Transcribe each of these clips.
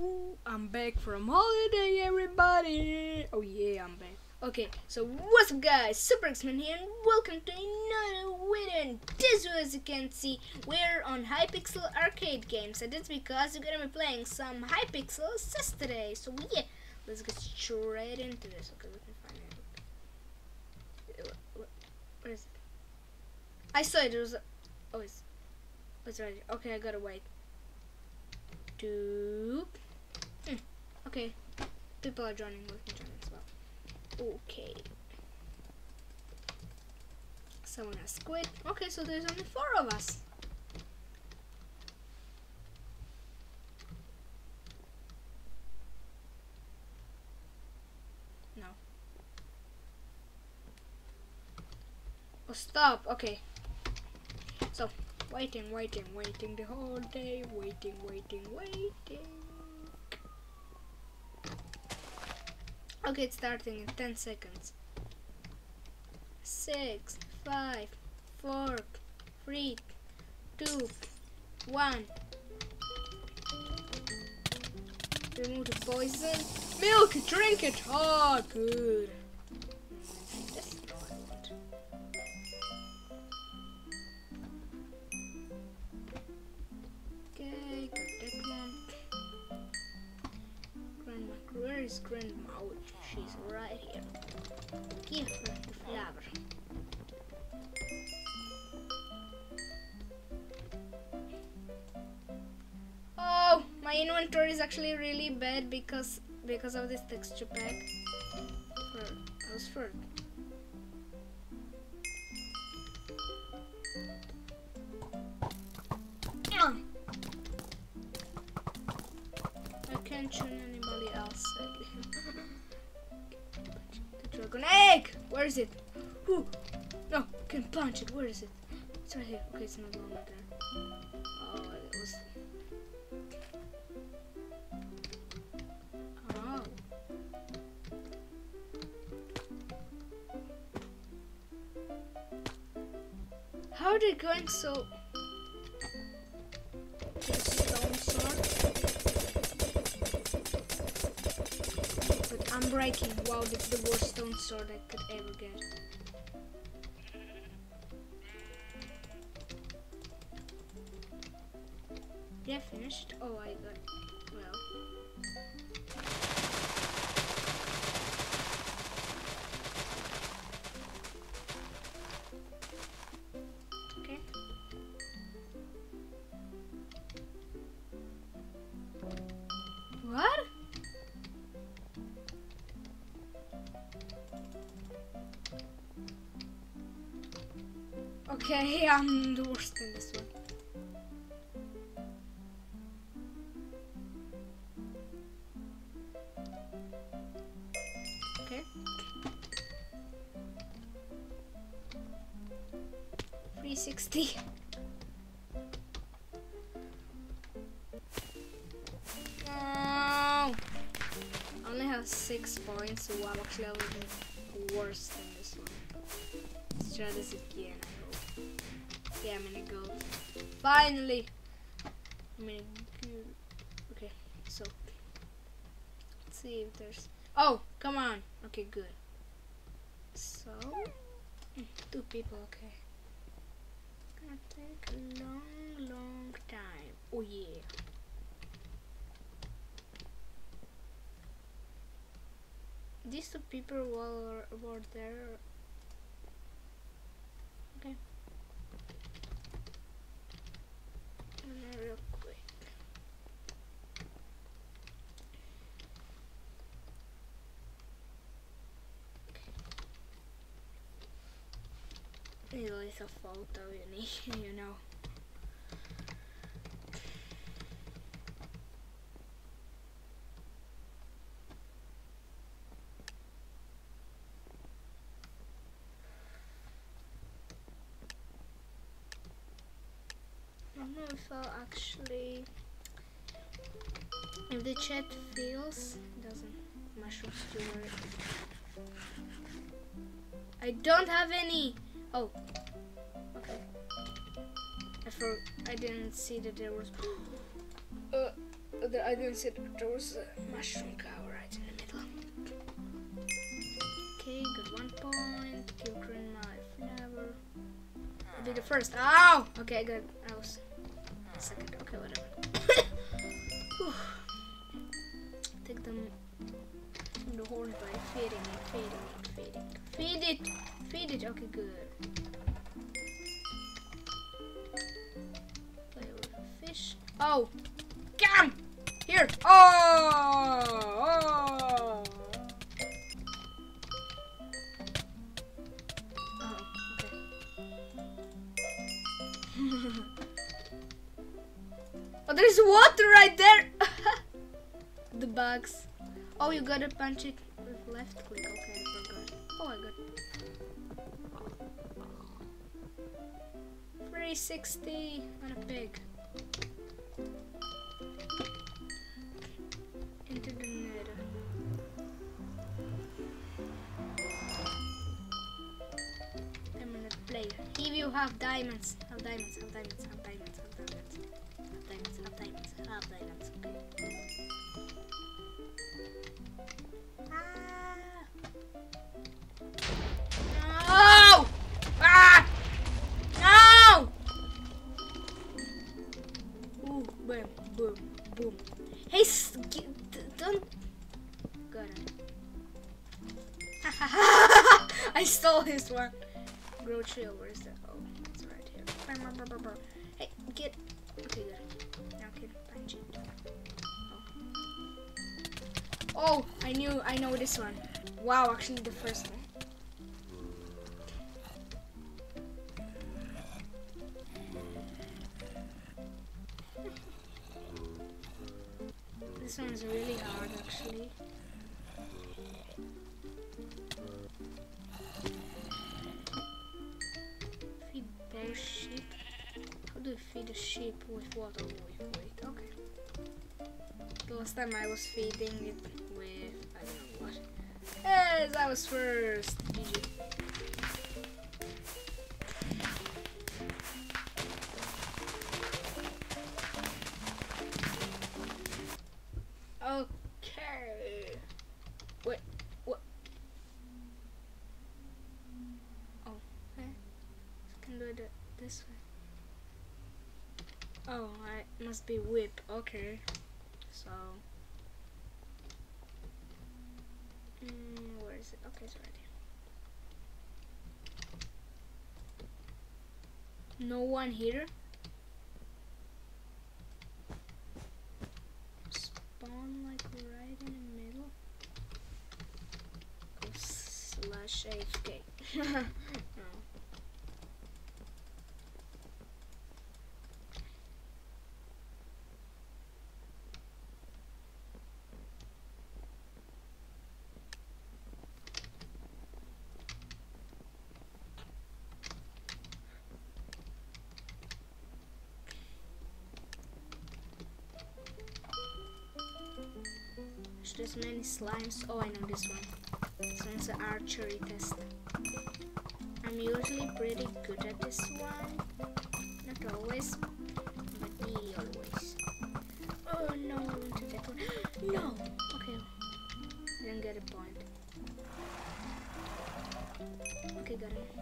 Ooh, I'm back from holiday, everybody. Oh yeah, I'm back. Okay, so what's up guys, SupaXman here, and welcome to another video. And this video, as you can see, we're on Hypixel arcade games, and it's because we're gonna be playing some Hypixel Assist today. So yeah, let's get straight into this. Okay, let me find it. Where is it? I saw it. It was oh, it's right here. Okay, I gotta wait. Okay, people are joining. We can join as well. Okay, someone has quit. Okay, so there's only 4 of us. No. Oh, stop. Okay. So. Waiting the whole day, waiting. Okay, it's starting in 10 seconds. 6, 5, 4, 3, 2, 1. Remove the poison. Milk, drink it! Oh, good. Grandma, oh, she's right here. Give her the flower. Oh, my inventory is actually really bad because of this texture pack. I was first. I can't shoot anybody else. The dragon egg! Where is it? Ooh. No, I can punch it. Where is it? It's right here. Okay, it's not longer there. Oh, it was. Oh. How are they going so. I'm breaking. Wow, that's the worst stone sword I could ever get. Yeah, finished. Oh, I got. Well. Okay. What? Okay, I'm the worst in this one. Okay. Free 60. No. I only have 6 points, so I'm actually a little bit worse than this one. Let's try this again. Yeah, I'm gonna go. Finally! I'm gonna go. Okay, so. Let's see if there's. Oh, come on! Okay, good. So. 2 people, okay. Gonna take a long time. Oh, yeah. These 2 people were there. Okay. Real quick. Okay. At least a photo, you know. So actually, if the chat fails, doesn't mushroom steward. I don't have any. Oh, okay. I didn't see that there was. other audience sectors, mushroom cow right in the middle. Okay, got 1 point. Kill green knife, never. I'll be the first. Ow! Okay, good. I was second. Okay, whatever. Take them from the horn by feeding it, feeding it, feeding it. Feed it! Feed it! Okay, good. Play with the fish. Oh! Come! Here! Oh! Oh! Oh, okay. Oh, there's water right there! The bugs. Oh, you gotta punch it with left click. Okay, I forgot. Oh, I got 360 on a pig. Into the net. I'm gonna play. If you have diamonds, have diamonds, have diamonds, have diamonds, have diamonds, have diamonds, have diamonds, have diamonds. Okay. I stole his one. Grow tree, where is that? Oh, it's right here. Hey, get. Okay, good. Now get punch it. Oh. Oh, I know this one. Wow, actually the first one. This one's really hard, actually. Feed both sheep. How do you feed a sheep with water? Wait, okay. The last time I was feeding it with, I don't know what. Yes, I was first. GG. Okay. Wait. What? Oh, okay. I can do it this way. Oh, I must be whip. Okay. So. Where is it? Okay, it's right here. No one here. Spawn like right in the middle. Oh, slash AFK. No. There's many slimes. Oh, I know this one. This one's an archery test. I'm usually pretty good at this one. Not always, but me always. Oh no, I went to that one. No! Okay. Didn't get a point. Okay, got it.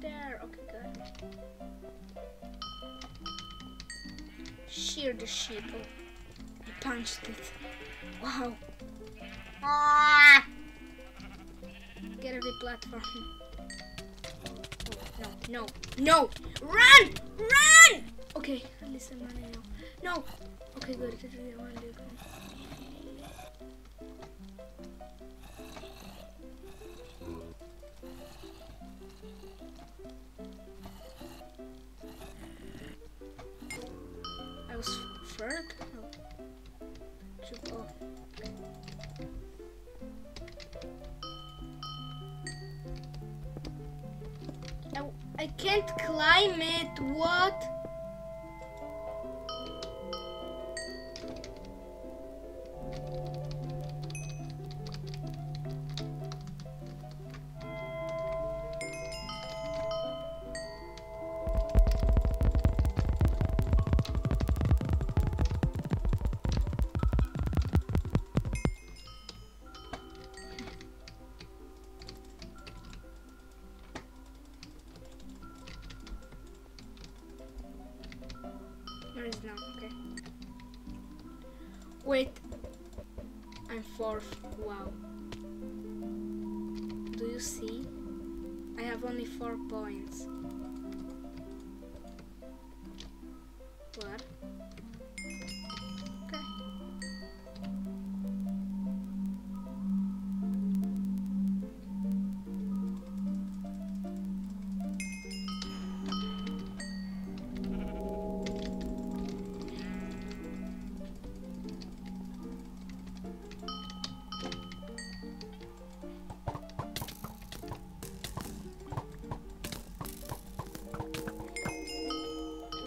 There, okay, good. Shear the sheep. Oh, I punched it. Wow. Ah! Get a platform. Oh, no, no, no! Run! Run! Okay, at least I'm running now. No! Okay, good. Work? Oh. No, I can't climb it. What? left now, okay. Wait, I'm fourth, wow. Do you see? I have only 4 points. Where? Okay.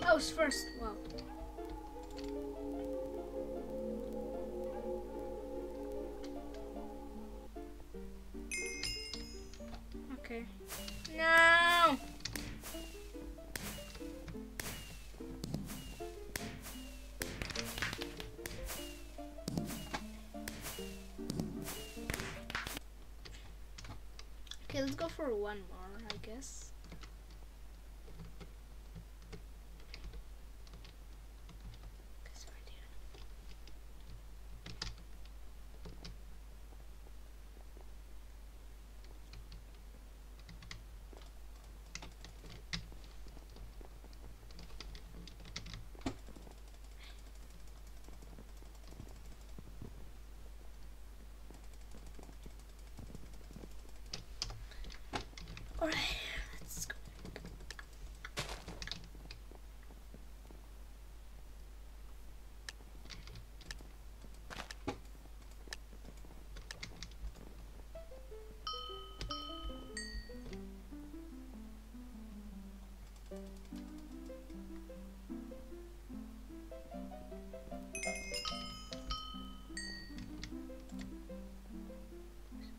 I was first, wow. Okay. No! Okay, let's go for one more, I guess. Alright, let's go.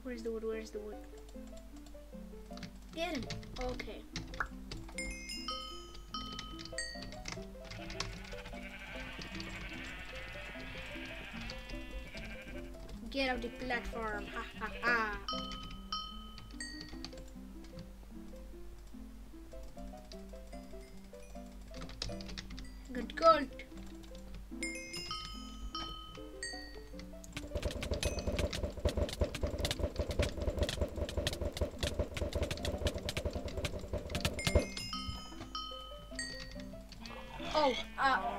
Where's the wood? Where's the wood? Get him. Okay. Get off the platform. Ha ha ha. Good gold. Oh,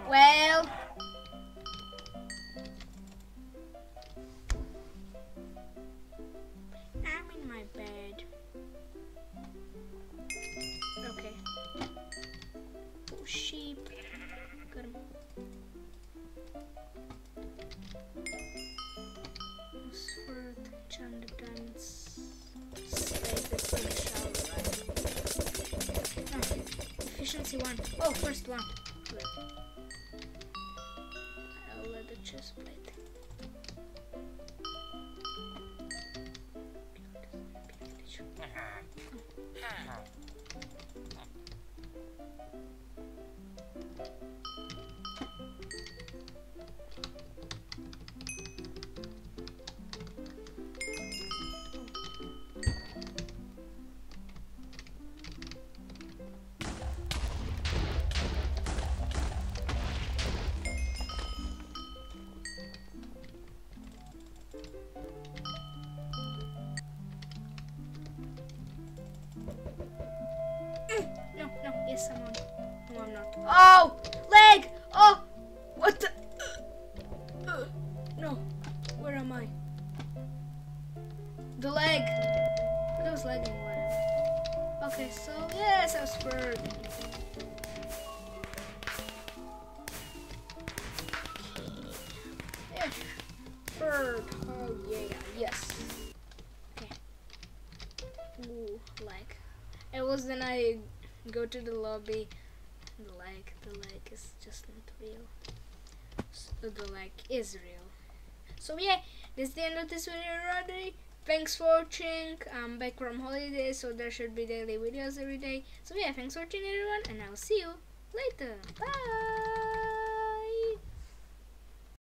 well. I'm in my bed. Okay. Oh, sheep. Got him. Use for the chanda guns. Efficiency 1. Oh, first one. I'll let the chest plate. Someone. No, I'm not. Oh! Leg! Oh! What the? No. Where am I? The leg. It was lagging. Okay, so yes, I was spurred. Yeah. Bird. Oh yeah. Yes. Okay. Ooh, leg. It was then I go to the lobby. The lag is just not real. So the lag is real. So yeah, this is the end of this video already. Thanks for watching. I'm back from holiday, so there should be daily videos every day. So yeah, thanks for watching everyone, and I'll see you later. Bye.